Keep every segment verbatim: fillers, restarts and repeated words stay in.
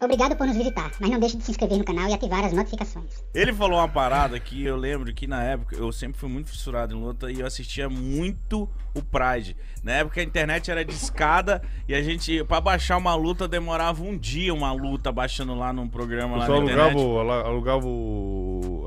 Obrigado por nos visitar, mas não deixe de se inscrever no canal e ativar as notificações. Ele falou uma parada que eu lembro que na época eu sempre fui muito fissurado em luta e eu assistia muito o Pride. Na época a internet era discada e a gente, pra baixar uma luta, demorava um dia uma luta baixando lá num programa lá na internet. O pessoal alugava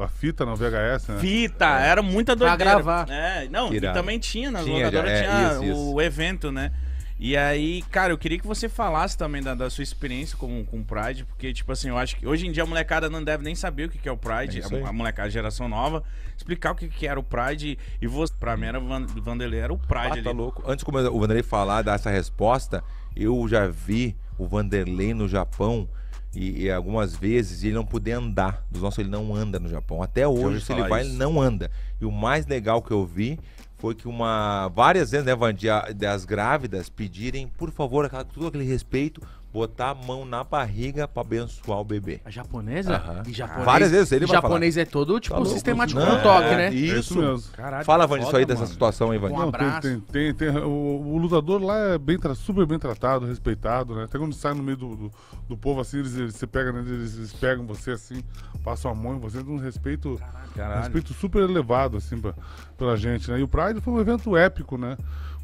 a fita na V H S, né? Fita, é. Era muita doideira. Pra gravar. É, não, e também tinha, nas locadoras tinha, tinha o evento, né? E aí, cara, eu queria que você falasse também da, da sua experiência com o Pride, porque, tipo assim, eu acho que hoje em dia a molecada não deve nem saber o que é o Pride, é a, a molecada, a geração nova, explicar o que, que era o Pride, e você, pra mim, era o Wanderlei, era o Pride ah, ali. Tá louco. Antes de o Wanderlei falar, dar essa resposta, eu já vi o Wanderlei no Japão, e, e algumas vezes ele não poder andar, dos nossos ele não anda no Japão, até hoje se ele vai, isso. ele não anda. E o mais legal que eu vi... foi que uma várias vezes, né, Vandia, das grávidas pedirem, por favor, aquela, tudo aquele respeito, botar a mão na barriga para abençoar o bebê. A japonesa? E japonês, várias vezes ele vai falar. Japonês é todo, tipo, tá sistemático no toque, né? Isso. Isso. Caralho, fala, Vandia, isso aí, mano, dessa situação aí, Vandia. Um abraço. Tem, tem, tem, tem, o, o lutador lá é bem, super bem tratado, respeitado, né? Até quando sai no meio do, do, do povo, assim, eles, eles, você pega, né, eles, eles pegam você, assim, passam a mão em você, tem um respeito... Caralho. Caralho. Respeito super elevado, assim, pra, pela gente, né? E o Pride foi um evento épico, né?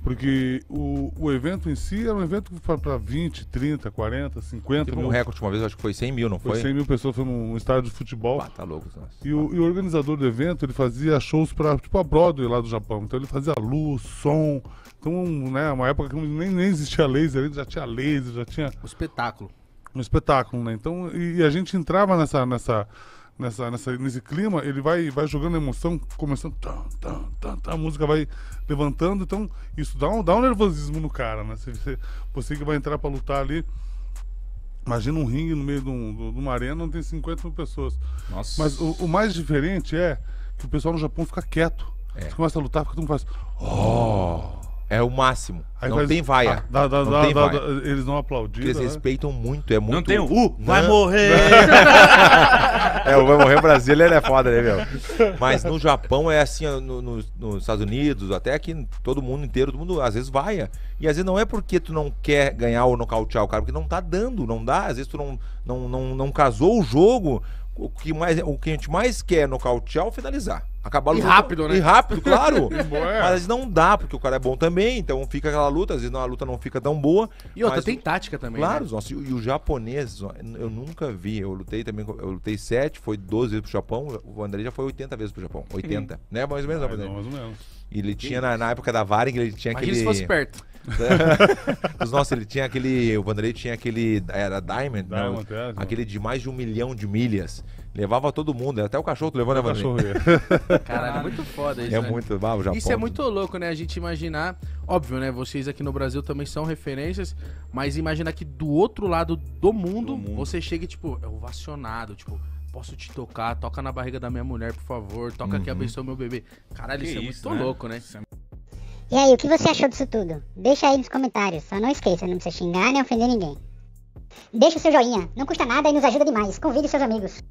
Porque o, o evento em si era um evento para vinte, trinta, quarenta, cinquenta Teve mil. Um recorde uma vez, acho que foi cem mil, não foi? Foi cem mil pessoas, foi num estádio de futebol. Ah, tá louco. E o, e o organizador do evento, ele fazia shows para, tipo, a Broadway lá do Japão. Então ele fazia luz, som. Então, né, uma época que nem, nem existia laser, ele já tinha laser, já tinha... O espetáculo. Um espetáculo, né? Então, e, e a gente entrava nessa... nessa Nessa, nessa, nesse clima, ele vai, vai jogando emoção, começando, tam, tam, tam, tam, a música vai levantando, então isso dá um, dá um nervosismo no cara, né? Você, você que vai entrar pra lutar ali, imagina um ringue no meio de, um, de uma arena onde tem cinquenta mil pessoas. Nossa. Mas o, o mais diferente é que o pessoal no Japão fica quieto, é. Você começa a lutar, fica todo mundo faz, oh! É o máximo. Aí não faz... tem vaia. Ah, dá, dá, não dá, tem dá, vaia. Dá, eles não aplaudiram. Eles né? respeitam muito, é muito. Não tem o uh, vai não. morrer. É, o vai morrer brasileiro é foda, né, meu? Mas no Japão é assim, no, no, nos Estados Unidos, até aqui, todo mundo inteiro, todo mundo às vezes vaia. E às vezes não é porque tu não quer ganhar ou nocautear o cara, porque não tá dando, não dá. Às vezes tu não, não, não, não casou o jogo. O que, mais, o que a gente mais quer é nocautear ou finalizar. Acabar a luta. E rápido, né? E rápido, claro. Mas às vezes não dá, porque o cara é bom também, então fica aquela luta, às vezes a luta não fica tão boa. E outra, mas... tem tática também. Claro, né? Nossa, e, e o japonês, eu nunca vi. Eu lutei também, eu lutei sete, foi doze vezes pro Japão, o André já foi oitenta vezes pro Japão. oitenta, hum. né? Mais ou menos, ah, não, mais ou menos. E ele tinha, na, na época da Varig, ele tinha Imagina aquele... se fosse perto. Nossa, ele tinha aquele... O Wanderlei tinha aquele... Era Diamond, Diamond não, é, aquele de mais de um milhão de milhas. Levava todo mundo, até o cachorro tu levando a Wanderlei. Caralho, é muito foda isso, é, né? Muito, ah, o Japão, isso é muito louco, né? A gente imaginar... Óbvio, né? Vocês aqui no Brasil também são referências, mas imaginar que do outro lado do mundo, do mundo. Você chega e, tipo, é ovacionado, tipo... Posso te tocar, toca na barriga da minha mulher, por favor. Toca uhum. que abençoa meu bebê. Caralho, isso é muito né? louco, né? E aí, o que você achou disso tudo? Deixa aí nos comentários. Só não esqueça, não precisa xingar nem ofender ninguém. Deixa o seu joinha, não custa nada e nos ajuda demais. Convide seus amigos.